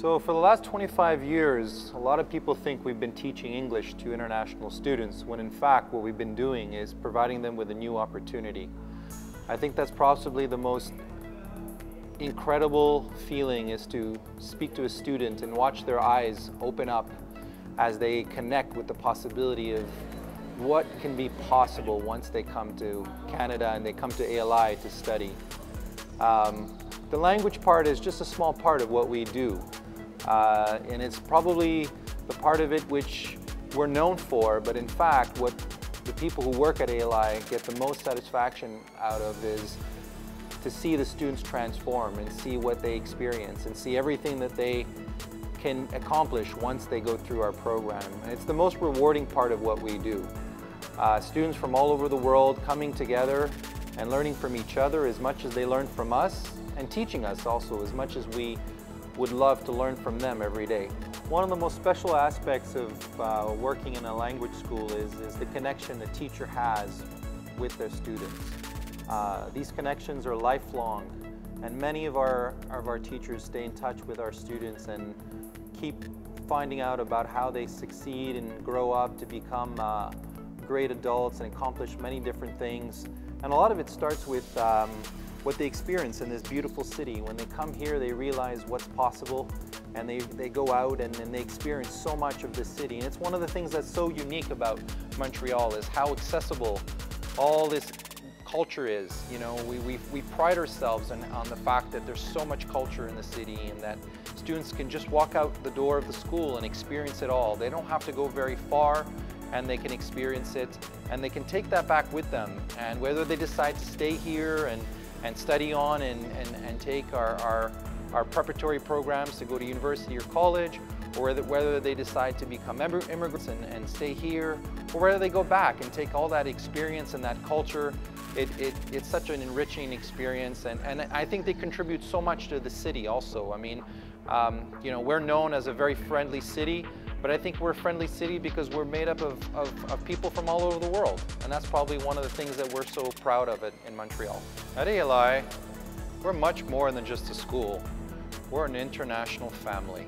So for the last 25 years, a lot of people think we've been teaching English to international students, when in fact what we've been doing is providing them with a new opportunity. I think that's possibly the most incredible feeling, is to speak to a student and watch their eyes open up as they connect with the possibility of what can be possible once they come to Canada and they come to ALI to study. The language part is just a small part of what we do, and it's probably the part of it which we're known for, but in fact what the people who work at ALI get the most satisfaction out of is to see the students transform and see what they experience and see everything that they can accomplish once they go through our program. And it's the most rewarding part of what we do. Students from all over the world coming together and learning from each other as much as they learn from us, and teaching us also as much as we would love to learn from them every day. One of the most special aspects of working in a language school is the connection the teacher has with their students. These connections are lifelong, and many of our teachers stay in touch with our students and keep finding out about how they succeed and grow up to become great adults and accomplish many different things. And a lot of it starts with what they experience in this beautiful city. When they come here, they realize what's possible, and they go out and they experience so much of this city. And it's one of the things that's so unique about Montreal is how accessible all this culture is. You know, we pride ourselves on the fact that there's so much culture in the city, and that students can just walk out the door of the school and experience it all. They don't have to go very far, and they can experience it, and they can take that back with them. And whether they decide to stay here and study on and take our preparatory programs to go to university or college, or whether they decide to become immigrants and stay here, or whether they go back and take all that experience and that culture, it's such an enriching experience, and I think they contribute so much to the city also. I mean, you know, we're known as a very friendly city, but I think we're a friendly city because we're made up of people from all over the world, and that's probably one of the things that we're so proud of in Montreal. At ALI, we're much more than just a school. We're an international family.